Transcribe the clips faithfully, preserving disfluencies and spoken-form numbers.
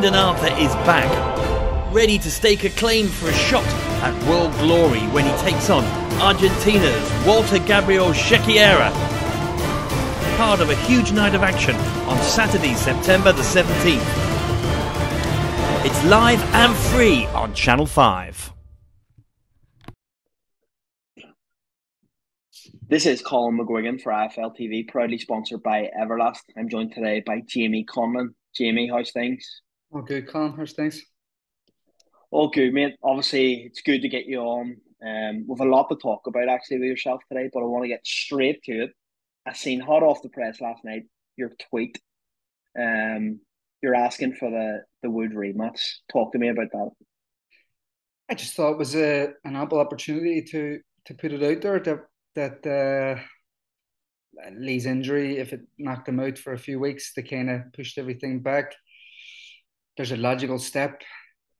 Dennan Arthur is back, ready to stake a claim for a shot at world glory when he takes on Argentina's Walter Gabriel Sequeira. Part of a huge night of action on Saturday, September the seventeenth. It's live and free on Channel five. This is Colin McGuigan for I F L T V, proudly sponsored by Everlast. I'm joined today by Jamie Conlan. Jamie, how's things? All good, Colin. How's things? All good, mate. Obviously, it's good to get you on. Um, we've a lot to talk about, actually, with yourself today, but I want to get straight to it. I seen hot off the press last night, your tweet. Um, you're asking for the, the Wood rematch. Talk to me about that. I just thought it was a, an ample opportunity to, to put it out there, to that uh, Lee's injury, if it knocked him out for a few weeks, they kind of pushed everything back. There's a logical step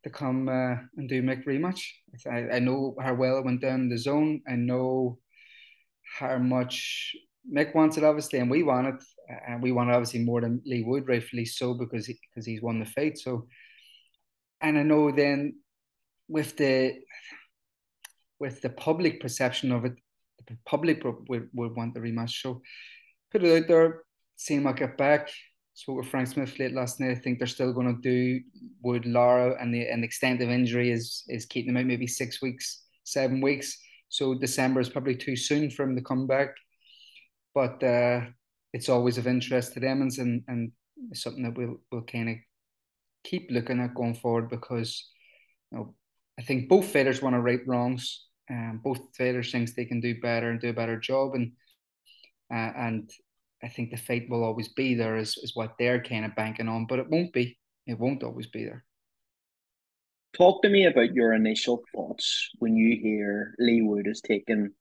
to come uh, and do Mick rematch. I, I know how well it went down in the zone. I know how much Mick wants it, obviously, and we want it. And we want it, obviously, more than Lee Wood, rightfully so, because he, because he's won the fight. So, and I know then with the with the public perception of it, the public would, would want the rematch. So put it out there, see him get back. Spoke with Frank Smith late last night. I think they're still going to do Wood, Lara, and the, and the extent of injury is is keeping him out maybe six weeks, seven weeks. So December is probably too soon for him to come back. But uh, it's always of interest to them, and, and it's something that we'll, we'll kind of keep looking at going forward, because you know, I think both fighters want to right wrongs. Um, both fighters think they can do better and do a better job, and uh, and I think the fight will always be there, is, is what they're kind of banking on, but it won't be. It won't always be there. Talk to me about your initial thoughts when you hear Lee Wood has taken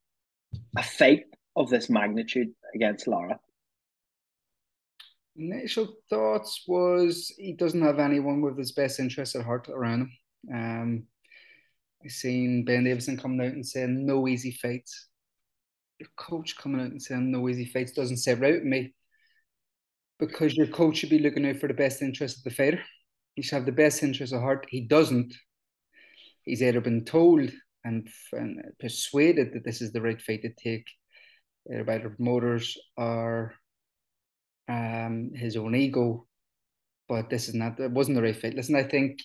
a fight of this magnitude against Lara. Initial thoughts was he doesn't have anyone with his best interests at heart around him. Um, I've seen Ben Davison coming out and saying no easy fights. Your coach coming out and saying no easy fights doesn't sit right with me, because your coach should be looking out for the best interest of the fighter. He should have the best interest at heart. He doesn't. He's either been told and, and persuaded that this is the right fight to take, either by the promoters or um, his own ego. But this is not. It wasn't the right fight. Listen, I think.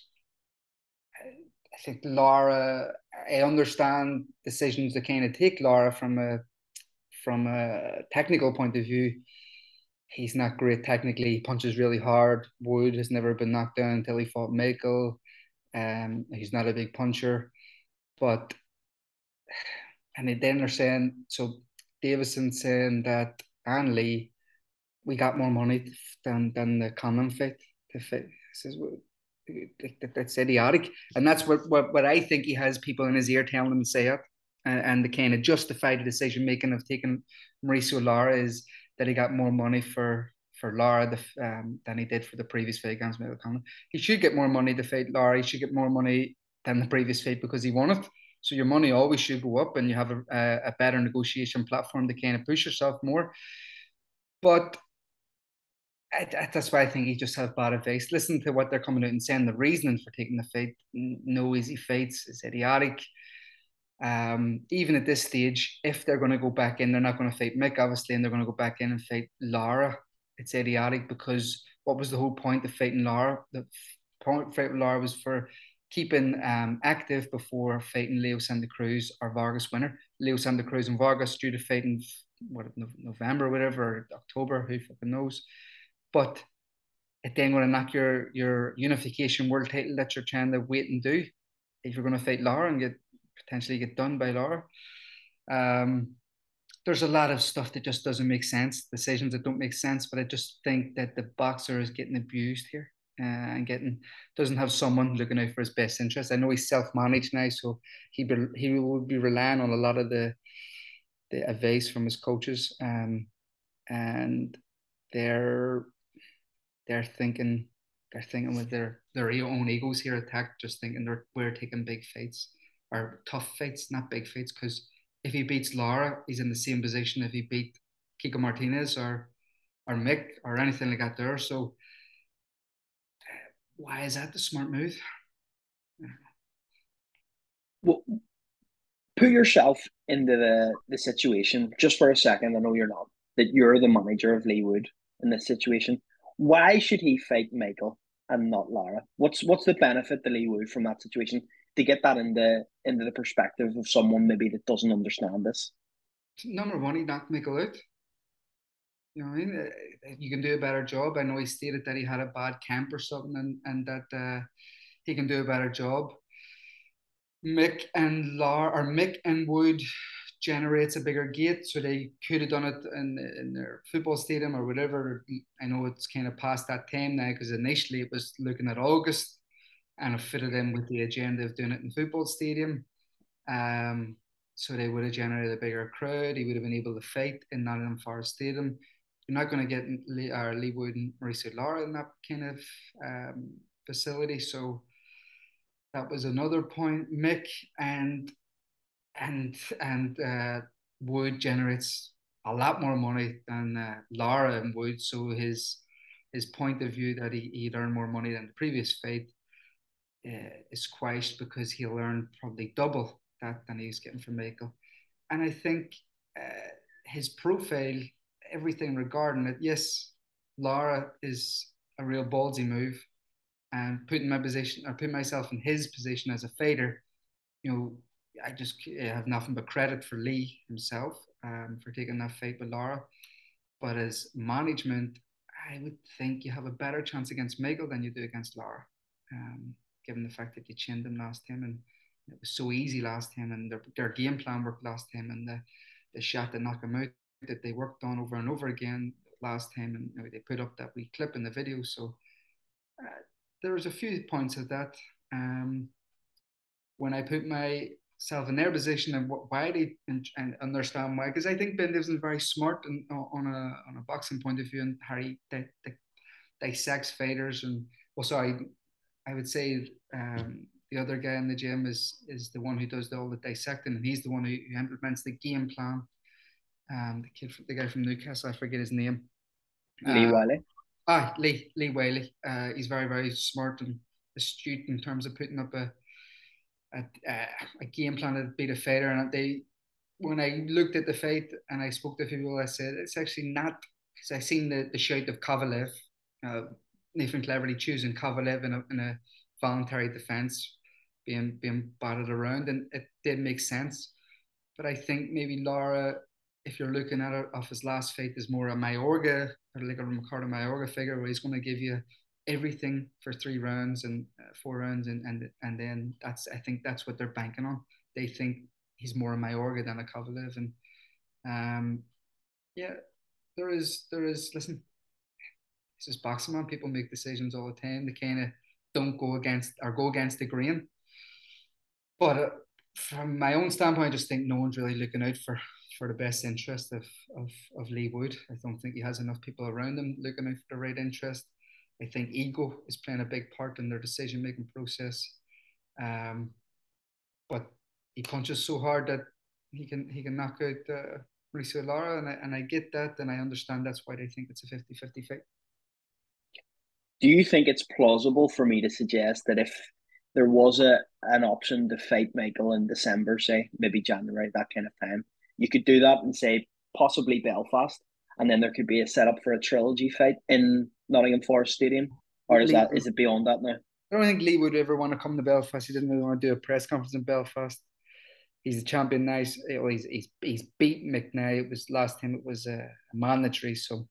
I think Lara, I understand decisions that kind of take Lara from a from a technical point of view. He's not great technically. He punches really hard. Wood has never been knocked down until he fought Michael. Um, he's not a big puncher. But, and then they're saying, so Davison saying that, and Lee, we got more money than, than the Conlan fight. The fight. Says, that's idiotic, and that's what, what what I think he has people in his ear telling him to say it, and, and the kind of justified decision making of taking Mauricio Lara is that he got more money for for Lara the, um, than he did for the previous fight against Michael Conlan. He should get more money to fight Lara. He should get more money than the previous fight because he won it. So your money always should go up, and you have a a, a better negotiation platform to kind of push yourself more. But I, I, that's why I think he just has bad advice. Listen to what they're coming out and saying. The reasoning for taking the fight, no easy fights, is idiotic. Um, even at this stage, if they're going to go back in, they're not going to fight Mick, obviously, and they're going to go back in and fight Lara. It's idiotic, because what was the whole point of fighting Lara? The point of fighting Lara was for keeping um, active before fighting Leo Santa Cruz or Vargas winner. Leo Santa Cruz and Vargas due to fight in what, November or whatever, or October, who fucking knows. But it then going to knock your, your unification world title that you're trying to wait and do if you're going to fight Lara and get potentially get done by Lara. Um, there's a lot of stuff that just doesn't make sense, decisions that don't make sense. But I just think that the boxer is getting abused here uh, and getting doesn't have someone looking out for his best interest. I know he's self-managed now, so he be, he will be relying on a lot of the the advice from his coaches, um, and they're. They're thinking, they're thinking with their their own egos here attacked, just thinking they're we're taking big fights or tough fights, not big fights. Because if he beats Lara, he's in the same position if he beat Kiko Martinez or or Mick or anything like that there. So why is that the smart move? Well, put yourself into the, the situation just for a second. I know you're not, that you're the manager of Lee Wood in this situation. Why should he fight Michael and not Lara? What's what's the benefit to Lee Wood from that situation? To get that into into the perspective of someone maybe that doesn't understand this. Number one, he knocked Michael out. You know what I mean? You can do a better job. I know he stated that he had a bad camp or something, and, and that uh, he can do a better job. Mick and Lara, or Mick and Wood generates a bigger gate, so they could have done it in, in their football stadium or whatever. I know it's kind of past that time now, because initially it was looking at August, and it fitted in with the agenda of doing it in football stadium. Um, so they would have generated a bigger crowd. He would have been able to fight in Nottingham Forest Stadium. You're not going to get Lee, or Lee Wood and Mauricio Lara in that kind of um, facility. So that was another point. Mick and and and uh, Wood generates a lot more money than uh, Lara and Wood. So his his point of view that he, he'd earned more money than the previous fight uh, is squashed, because he'll earn probably double that than he's getting from Michael. And I think uh, his profile, everything regarding it, yes, Lara is a real ballsy move, and putting my position, or putting myself in his position as a fighter, you know, I just have nothing but credit for Lee himself um, for taking that fight with Lara. But as management, I would think you have a better chance against Michael than you do against Lara, um, given the fact that you chinned him last time, and it was so easy last time, and their, their game plan worked last time, and the, the shot to knock him out that they worked on over and over again last time, and you know, they put up that wee clip in the video. So uh, there was a few points of that. Um, when I put my self in their position and what, why they and, and understand why, because I think Ben Davison very smart and on a on a boxing point of view, and Harry di- di- dissects fighters, and well, sorry, I would say um, the other guy in the gym is is the one who does all the dissecting, and he's the one who, who implements the game plan. Um, the kid, the guy from Newcastle, I forget his name. Lee uh, Whaley. Ah, Lee Lee Whaley. Uh, he's very very smart and astute in terms of putting up a. A, a game plan to beat a fighter, and they, when I looked at the fight and I spoke to people, I said it's actually not, because I seen the, the shout of Kovalev, uh, Nathan cleverly choosing Kovalev in a, in a voluntary defense, being being batted around, and it did make sense. But I think maybe Lara, if you're looking at it off his last fight, is more a Majorga, or like a Ricardo Majorga figure, where he's going to give you everything for three rounds and uh, four rounds, and and and then that's I think that's what they're banking on. They think he's more a Majorga than a Kovalev, and um, yeah, there is there is. Listen, it's just boxing, man. People make decisions all the time. They kind of don't go against or go against the grain. But uh, from my own standpoint, I just think no one's really looking out for, for the best interest of of of Lee Wood. I don't think he has enough people around him looking out for the right interest. I think ego is playing a big part in their decision-making process, um, but he punches so hard that he can he can knock out uh, Mauricio Lara, and I, and I get that, and I understand that's why they think it's a fifty-fifty fight. Do you think it's plausible for me to suggest that if there was a an option to fight Michael in December, say maybe January, that kind of time, you could do that and say possibly Belfast, and then there could be a setup for a trilogy fight in Nottingham Forest Stadium, or is Lee, that is it beyond that now? I don't think Lee would ever want to come to Belfast. He didn't really want to do a press conference in Belfast. He's a champion now. He's he's, he's beat Mick now. It was last time it was a mandatory, so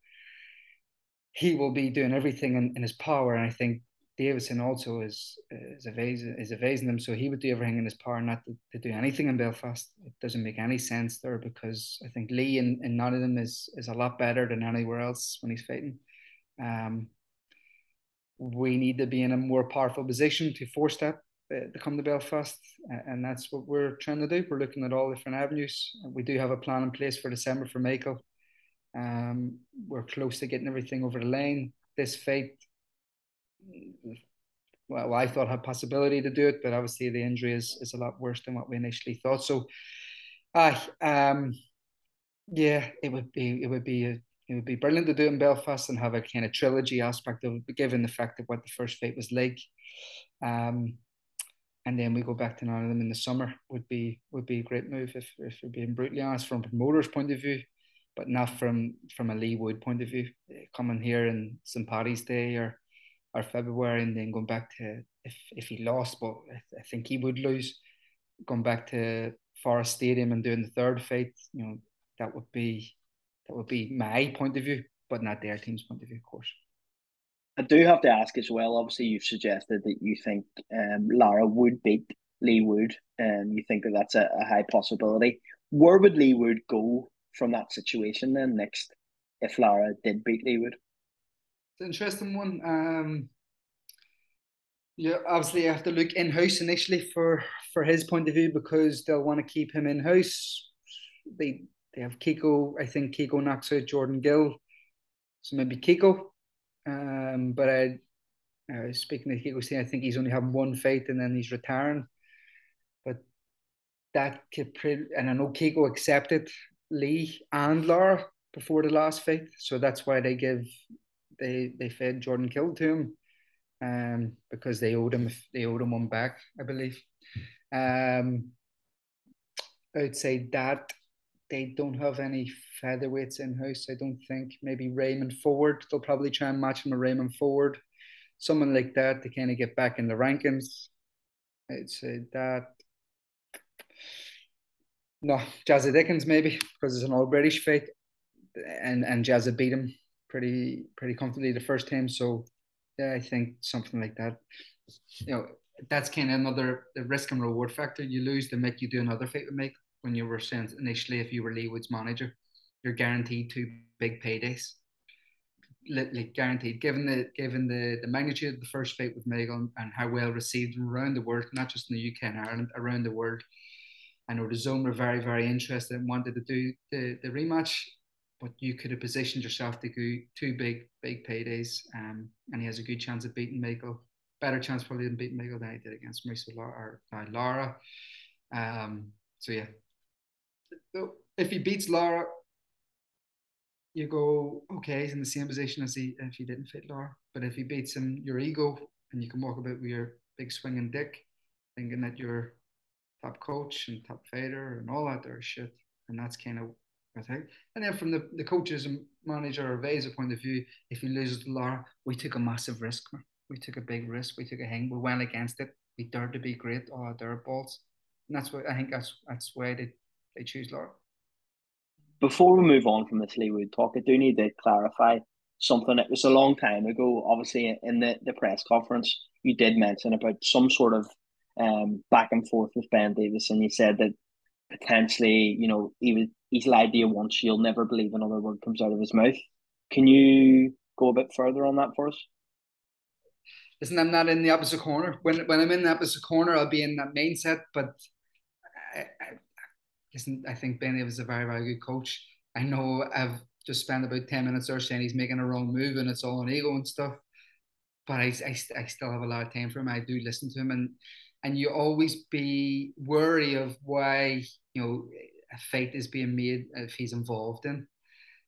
he will be doing everything in, in his power. And I think Davison also is is evasing is evasing him, so he would do everything in his power not to, to do anything in Belfast. It doesn't make any sense there, because I think Lee in, in Nottingham is is a lot better than anywhere else when he's fighting. Um, we need to be in a more powerful position to force that uh, to come to Belfast, and that's what we're trying to do. We're looking at all different avenues. We do have a plan in place for December for Michael. Um, we're close to getting everything over the line. This fight, well, I thought had possibility to do it, but obviously the injury is, is a lot worse than what we initially thought. So, uh, um, yeah, it would be it would be a it would be brilliant to do in Belfast and have a kind of trilogy aspect of it, given the fact of what the first fight was like. Um, and then we go back to Nottingham in the summer would be would be a great move, if if we're being brutally honest, from a promoter's point of view, but not from from a Lee Wood point of view. Coming here in Saint Paddy's Day or or February, and then going back to if if he lost, but I think he would lose, going back to Forest Stadium and doing the third fight, you know, that would be that would be my point of view, but not their team's point of view, of course. I do have to ask as well, obviously you've suggested that you think um, Lara would beat Lee Wood, and um, you think that that's a, a high possibility. Where would Lee Wood go from that situation then next, if Lara did beat Lee Wood? It's an interesting one. Um, yeah, obviously you have to look in-house initially for, for his point of view, because they'll want to keep him in-house. They they have Kiko. I think Kiko knocks out Jordan Gill, so maybe Kiko. Um, but I, uh, speaking of Kiko, saying I think he's only having one fight and then he's retiring. But that could, pre- and I know Kiko accepted Lee and Lara before the last fight, so that's why they give they they fed Jordan Gill to him, um, because they owed him they owed him one back, I believe. Um, outside that, they don't have any featherweights in-house, I don't think. Maybe Raymond Ford. They'll probably try and match him with Raymond Ford. Someone like that to kind of get back in the rankings. I'd say that. No, Jazza Dickens maybe, because it's an all-British fight. And and Jazza beat him pretty pretty comfortably the first time. So, yeah, I think something like that. You know, that's kind of another the risk and reward factor. You lose, they make you do another fight with Mick. When you were saying initially, if you were Lee Wood's manager, you're guaranteed two big paydays. Like guaranteed, given the given the, the magnitude of the first fight with Megan and how well received around the world, not just in the U K and Ireland, around the world. I know the Zone were very, very interested and wanted to do the, the rematch, but you could have positioned yourself to go two big, big paydays. Um, and he has a good chance of beating Megan. Better chance probably than beating Megan than he did against Mauricio Lara. Or Lara. Um, so yeah. So if he beats Lara, you go, okay, he's in the same position as he if he didn't fit Lara. But if he beats him, your ego, and you can walk about with your big swinging dick, thinking that you're top coach and top fighter and all that sort of shit. And that's kind of, I think. And then from the, the coaches and manager or advisor point of view, if he loses to Lara, we took a massive risk, man. We took a big risk. We took a hang. We went against it. We dared to be great. All our dirt balls. And that's what I think that's, that's why they... I choose Lara. Before we move on from this Lee Wood talk, I do need to clarify something. It was a long time ago, obviously, in the, the press conference, you did mention about some sort of um back and forth with Ben Davison. You said that potentially, you know, he was, he's lied to you once, you'll never believe another word comes out of his mouth. Can you go a bit further on that for us? Listen, I'm not in the opposite corner. When when I'm in the opposite corner, I'll be in that mindset, but I, I I think Ben Davison is a very, very good coach. I know I've just spent about ten minutes there saying he's making a wrong move and it's all on ego and stuff, but I, I, I still have a lot of time for him. I do listen to him, and and you always be wary of why, you know, a fight is being made if he's involved in.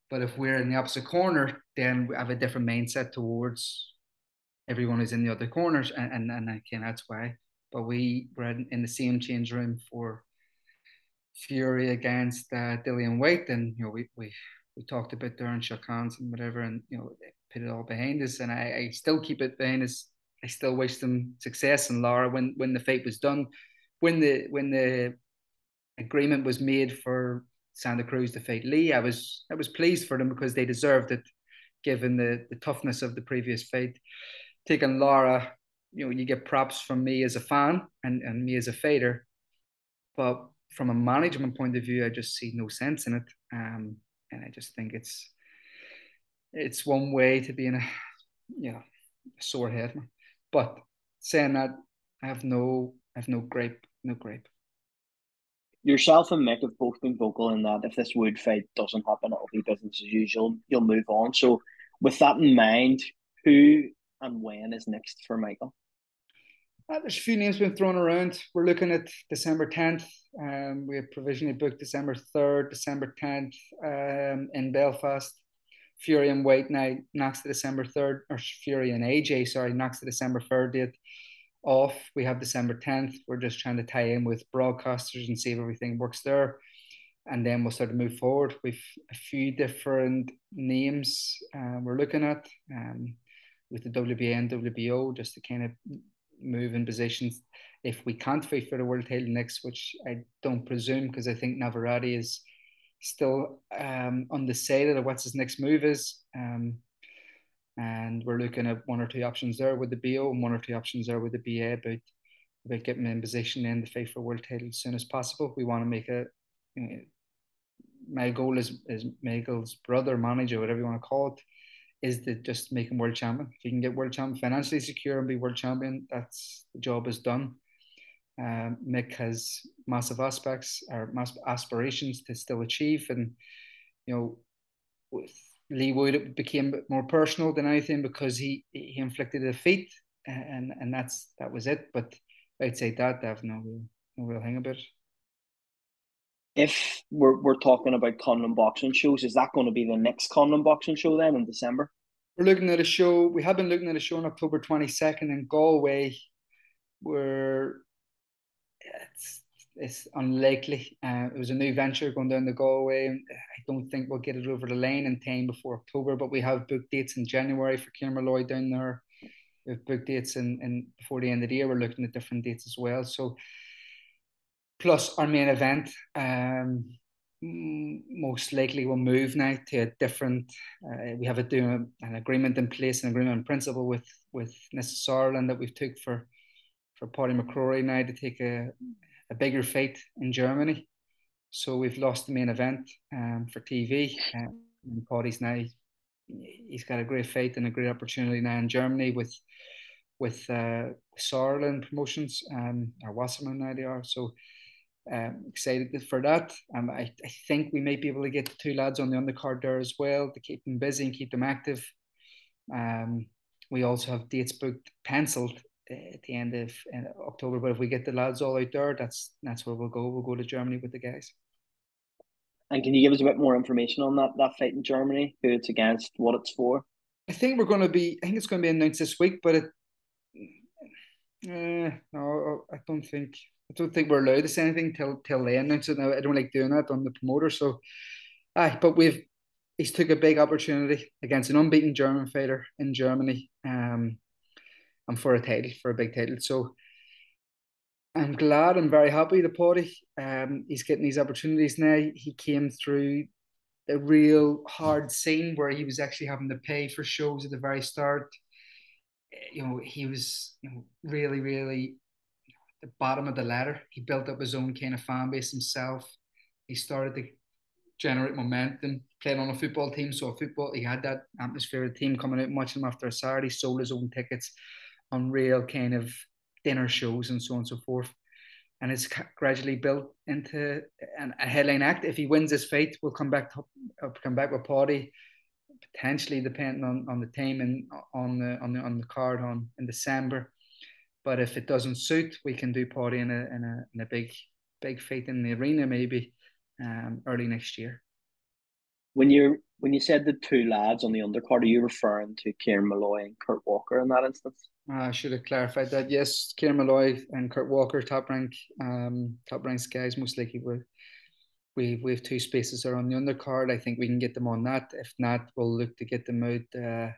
But if we're in the opposite corner, then we have a different mindset towards everyone who's in the other corners, and, and, and again, that's why. But we were in the same change room for Fury against uh, Dillian White, and you know we we we talked about there and shook hands and whatever, and you know put it all behind us. And I, I still keep it behind us. I still wish them success. And Lara, when when the fight was done, when the when the agreement was made for Santa Cruz to fight Lee, I was I was pleased for them because they deserved it, given the the toughness of the previous fight. Taking Lara, you know, you get props from me as a fan and and me as a fighter, but from a management point of view, I just see no sense in it. Um, and I just think it's it's one way to be in a, you know, a sore head. But saying that, I have no I have no gripe, no gripe. Yourself and Mick have both been vocal in that if this Wood fight doesn't happen, it'll be business as usual. You'll move on. So with that in mind, who and when is next for Michael? Uh, there's a few names been thrown around. We're looking at December tenth. Um, we have provisionally booked December third, December tenth um, in Belfast. Fury and White night next to December third, or Fury and A J, sorry, next to December third date off. We have December tenth. We're just trying to tie in with broadcasters and see if everything works there. And then we'll start to move forward. We've a few different names uh, we're looking at um, with the W B A and W B O, just to kind of move in positions if we can't fight for the world title next, which I don't presume, because I think Navarrete is still um, undecided of what his next move is. Um, and we're looking at one or two options there with the B O and one or two options there with the B A about, about getting in position in the fight for world title as soon as possible. We want to make a, you know, my goal is, is Michael's brother, manager, whatever you want to call it, is to just make him world champion. If you can get world champion, financially secure and be world champion, that's the job is done. Um, Mick has massive aspects or massive aspirations to still achieve, and you know, with Lee Wood it became more personal than anything, because he he inflicted a defeat, and and that's that was it. But outside that, they have no real, no real hang about it. If we're we're talking about Conlan boxing shows, is that going to be the next Conlan boxing show then in December? We're looking at a show. We have been looking at a show on October twenty-second in Galway, where It's, it's unlikely. Uh, it was a new venture going down the Galway, and I don't think we'll get it over the line in time before October, but we have booked dates in January for Kieran Malloy down there. We've booked dates in, in before the end of the year. We're looking at different dates as well. So, plus our main event, um, most likely will move now to a different, uh, we have a, an agreement in place, an agreement in principle with, with Nissus Ireland that we've took for for Paddy McCrory now to take a, a bigger fight in Germany. So we've lost the main event um, for T V. Um, and Paddy's now, he's got a great fight and a great opportunity now in Germany with with uh, Saarland Promotions, um, or Wasserman now they are. So um, excited for that. Um, I, I think we might be able to get the two lads on the undercard there as well to keep them busy and keep them active. Um, we also have dates booked, penciled, at the end of October, but if we get the lads all out there, that's that's where we'll go. We'll go to Germany with the guys. And can you give us a bit more information on that that fight in Germany? Who it's against, what it's for? I think we're going to be. I think it's going to be announced this week, but it. Uh, no, I don't think. I don't think we're allowed to say anything till till they announce it. Now I don't like doing that on the promoter. So, aye, but we've. He's took a big opportunity against an unbeaten German fighter in Germany. Um. And for a title, for a big title. So I'm glad, I'm very happy the Paddy. Um, he's getting these opportunities now. He came through a real hard scene where he was actually having to pay for shows at the very start. You know, he was you know, really, really at the bottom of the ladder. He built up his own kind of fan base himself. He started to generate momentum, playing on a football team. So a football, he had that atmosphere of the team coming out and watching him after a Saturday, sold his own tickets on real kind of dinner shows and so on and so forth. And it's gradually built into an, a headline act. If he wins this fight, we'll come back to, uh, come back with Paddy, potentially depending on, on the team and on the on the on the card on in December. But if it doesn't suit, we can do Paddy in a in a in a big big fight in the arena maybe um, early next year. When you when you said the two lads on the undercard, are you referring to Kieran Malloy and Kurt Walker in that instance? I should have clarified that. Yes, Kieran Malloy and Kurt Walker, top rank, um, top rank guys. Most likely, we we we have two spaces there on the undercard. I think we can get them on that. If not, we'll look to get them out uh,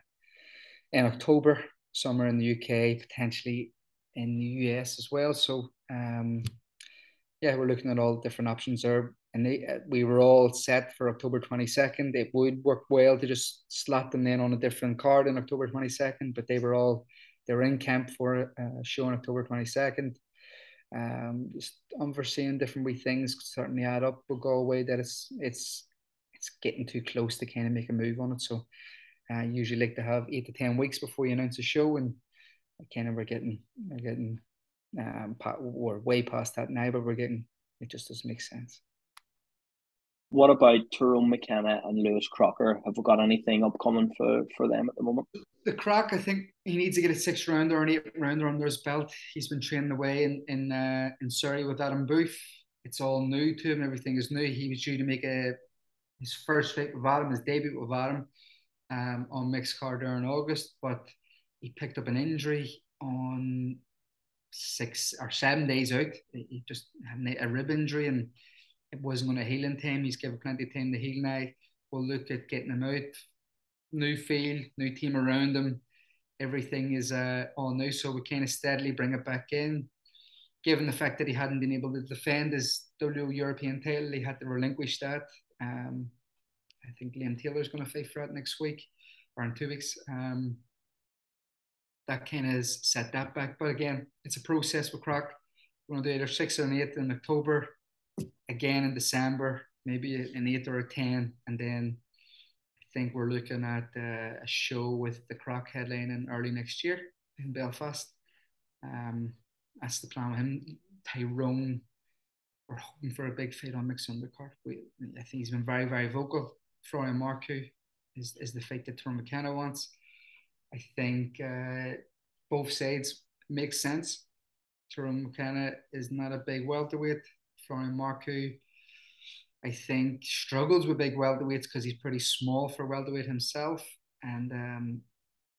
in October, somewhere in the U K, potentially in the U S as well. So, um, yeah, we're looking at all different options there. And they, uh, we were all set for October twenty-second. It would work well to just slot them then on a different card on October twenty-second, but they were all. They're in camp for a show on October twenty-second. Um, just unforeseen different wee things certainly add up with Galway that it's it's it's getting too close to kind of make a move on it. So I uh, usually like to have eight to ten weeks before you announce a show, and kind of we're getting we're getting um we're way past that now, but we're getting it just doesn't make sense. What about Tyrone McKenna and Lewis Crocker? Have we got anything upcoming for, for them at the moment? The Crock, I think he needs to get a six rounder or an eight rounder under his belt. He's been training away in in, uh, in Surrey with Adam Booth. It's all new to him. Everything is new. He was due to make a his first fight with Adam, his debut with Adam, um, on Mick's card there in August, but he picked up an injury on six or seven days out. He just had a rib injury and it wasn't going to heal in time. He's given plenty of time to heal now. We'll look at getting him out. New field, new team around him. Everything is uh, all new, so we kind of steadily bring it back in. Given the fact that he hadn't been able to defend his W European title, he had to relinquish that. Um, I think Liam Taylor's going to fight for that next week or in two weeks. Um, that kind of has set that back. But again, it's a process with Croc. We're going to do either six or an eight in October, again in December, maybe an eight or a ten. And then I think we're looking at uh, a show with the Croc headlining early next year in Belfast. Um, that's the plan with him. Tyrone, we're hoping for a big fight on Mick's undercard. We, I think he's been very, very vocal. Florian Marku is, is the fight that Tyrone McKenna wants. I think uh, both sides make sense. Tyrone McKenna is not a big welterweight. Florian Marku, I think, struggles with big welterweights because he's pretty small for welterweight himself. And um,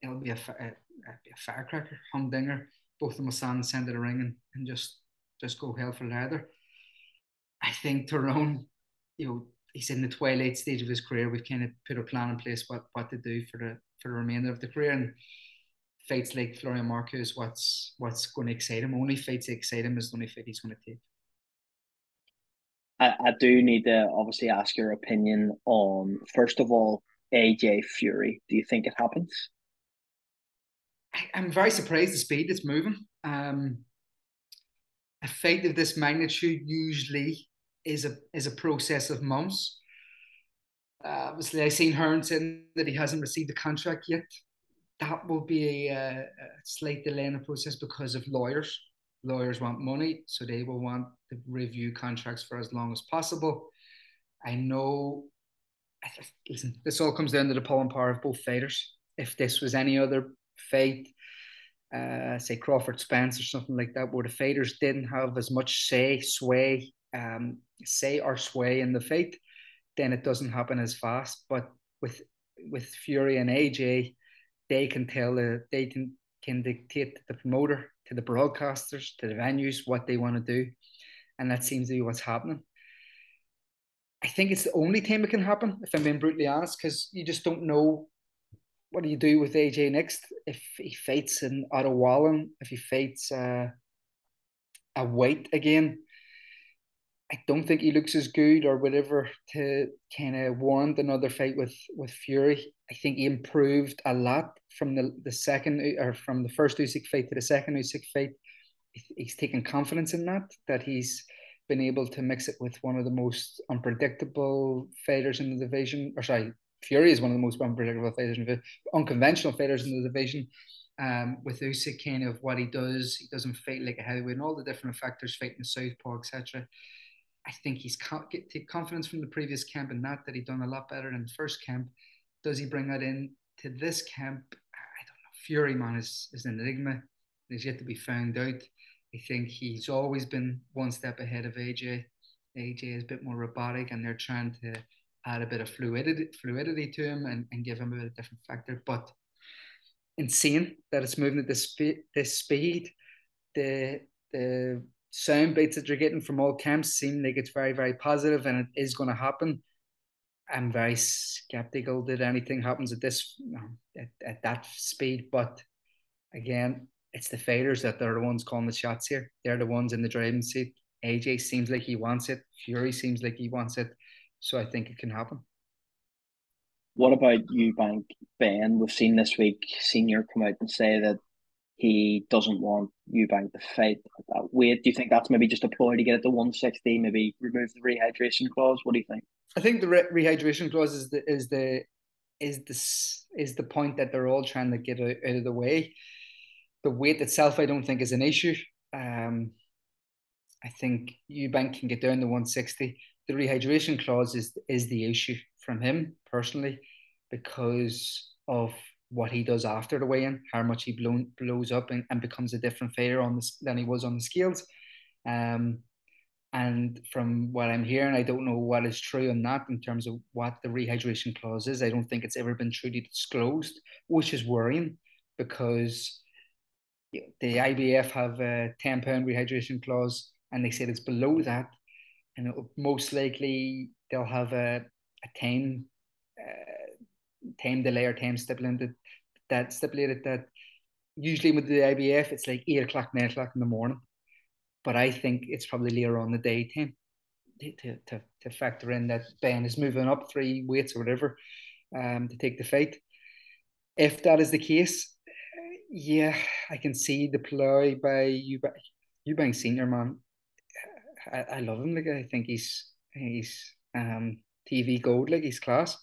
it'll be a, a, a firecracker, humdinger. Both of them will stand and send it a ring and, and just, just go hell for leather. I think Tyrone, you know, he's in the twilight stage of his career. We've kind of put a plan in place what, what to do for the for the remainder of the career. And fights like Florian Marku is what's what's going to excite him. Only fights that excite him is the only fight he's going to take. I, I do need to obviously ask your opinion on, first of all, A J Fury. Do you think it happens? I, I'm very surprised the speed it's moving. Um, a fight of this magnitude usually is a is a process of months. Uh, obviously, I've seen Hearn saying that he hasn't received the contract yet. That will be a, a slight delay in the process because of lawyers. Lawyers want money, so they will want to review contracts for as long as possible. I know, listen, this all comes down to the pull and power of both fighters. If this was any other fight, uh, say Crawford Spence or something like that, where the fighters didn't have as much say, sway, um, say or sway in the fight, then it doesn't happen as fast. But with with Fury and A J, they can tell, uh, they can, can dictate to the promoter, to the broadcasters, to the venues, what they want to do. And that seems to be what's happening. I think it's the only time it can happen, if I'm being brutally honest, because you just don't know what do you do with A J next. If he fights in Otto Wallen, if he fights uh, a White again, I don't think he looks as good or whatever to kind of warrant another fight with, with Fury. I think he improved a lot from the, the second or from the first Usyk fight to the second Usyk fight. He's taken confidence in that, that he's been able to mix it with one of the most unpredictable fighters in the division. Or sorry, Fury is one of the most unpredictable fighters in the division, unconventional fighters in the division. Um, with Usyk, kind of what he does, he doesn't fight like a heavyweight and all the different factors, fighting southpaw, et cetera. I think he's take confidence from the previous camp and that, that he'd done a lot better than the first camp. Does he bring that in to this camp? I don't know. Fury, man, is, is an enigma. He's yet to be found out. I think he's always been one step ahead of A J. A J is a bit more robotic and they're trying to add a bit of fluidity, fluidity to him and, and give him a bit of different factor. But insane that it's moving at this, spe- this speed. The... the sound bites that you're getting from all camps seem like it's very, very positive and it is going to happen. I'm very skeptical that anything happens at this, at, at that speed. But again, it's the fighters that they're the ones calling the shots here. They're the ones in the driving seat. A J seems like he wants it. Fury seems like he wants it. So I think it can happen. What about Eubank, Ben? We've seen this week Senior come out and say that he doesn't want Eubank to fight at that weight. Do you think that's maybe just a ploy to get it to one sixty, maybe remove the rehydration clause? What do you think? I think the re- rehydration clause is the is the, is the is the point that they're all trying to get out, out of the way. The weight itself, I don't think, is an issue. Um, I think Eubank can get down to one sixty. The rehydration clause is is the issue from him personally because of what he does after the weigh-in, how much he blown, blows up and, and becomes a different fighter on the, than he was on the scales. Um, And from what I'm hearing, I don't know what is true and not in terms of what the rehydration clause is. I don't think it's ever been truly disclosed, which is worrying because the I B F have a ten pound rehydration clause and they said it's below that. And it, most likely they'll have a, a time, uh, time delay or time stipulated that, stipulated that usually with the I B F, it's like eight o'clock, nine o'clock in the morning. But I think it's probably later on the day time to, to, to factor in that Ben is moving up three weights or whatever um, to take the fight. If that is the case, uh, yeah, I can see the ploy by Eubank, Eubank Senior, man. I, I love him. Like, I think he's he's um, T V gold. Like, he's class.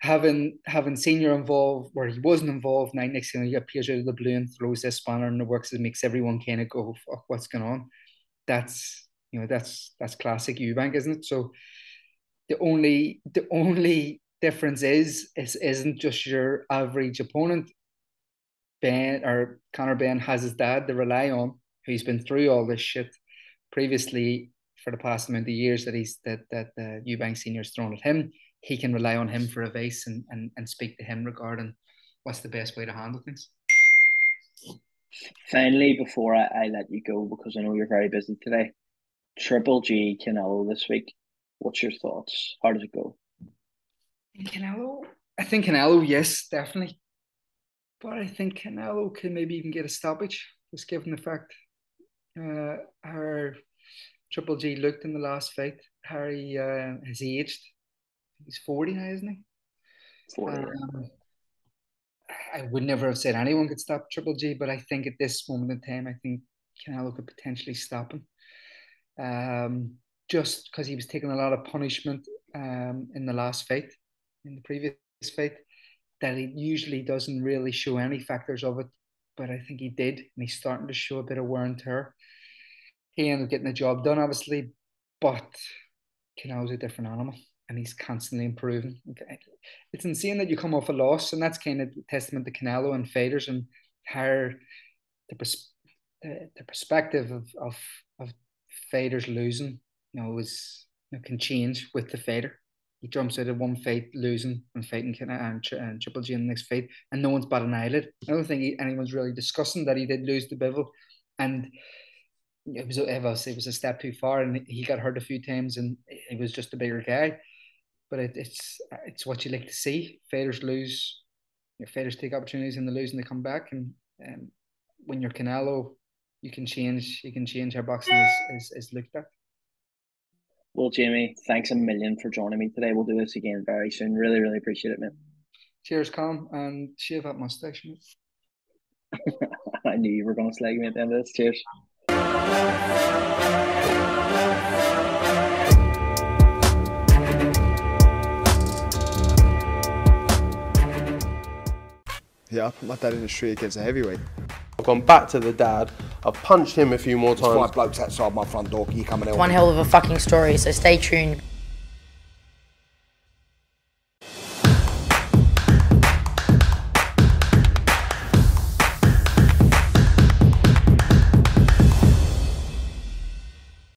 Having having Senior involved where he wasn't involved, now next thing he appears out of the blue and throws this spanner in the works and makes everyone kind of go, fuck, what's going on? That's, you know, that's that's classic Eubank, isn't it? So the only the only difference is it isn't just your average opponent. Ben or Conor Ben has his dad to rely on, who's been through all this shit previously for the past amount of years that he's that that uh, Eubank Senior's thrown at him. He can rely on him for advice and, and, and speak to him regarding what's the best way to handle things. Finally, before I, I let you go, because I know you're very busy today, Triple G Canelo this week. What's your thoughts? How does it go? Canelo? I think Canelo, yes, definitely. But I think Canelo can maybe even get a stoppage, just given the fact uh, how Triple G looked in the last fight. Harry uh, has aged. He's forty now, isn't he? forty. Um, I would never have said anyone could stop Triple G, but I think at this moment in time, I think Canelo could potentially stop him. Um, just because he was taking a lot of punishment um, in the last fight, in the previous fight, that he usually doesn't really show any factors of it, but I think he did, and he's starting to show a bit of wear and tear. He ended up getting the job done, obviously, but Canelo's a different animal. And he's constantly improving. It's insane that you come off a loss, and that's kind of a testament to Canelo and fighters and how the pers the, the perspective of of of fighters losing, you know, is you know, can change with the fighter. He jumps out of one fight losing and fighting and, and Triple G in the next fight, and no one's batted an eyelid. I don't think he, anyone's really discussing that he did lose the Bivol, and it was obviously it was a step too far, and he got hurt a few times, and he was just a bigger guy. But it, it's it's what you like to see. Fighters lose, your fighters take opportunities and they lose and they come back. And um, when you're Canelo, you can change. You can change how boxing is, is is looked at. Well, Jamie, thanks a million for joining me today. We'll do this again very soon. Really, really appreciate it, man. Cheers, Colin, and shave that mustache, mate. I knew you were going to slag me at the end of this. Cheers. Yeah, I put my dad in the street against a heavyweight. I've gone back to the dad, I've punched him a few more times. There's five blokes outside my front door, can you come and help me? One hell of a fucking story, so stay tuned.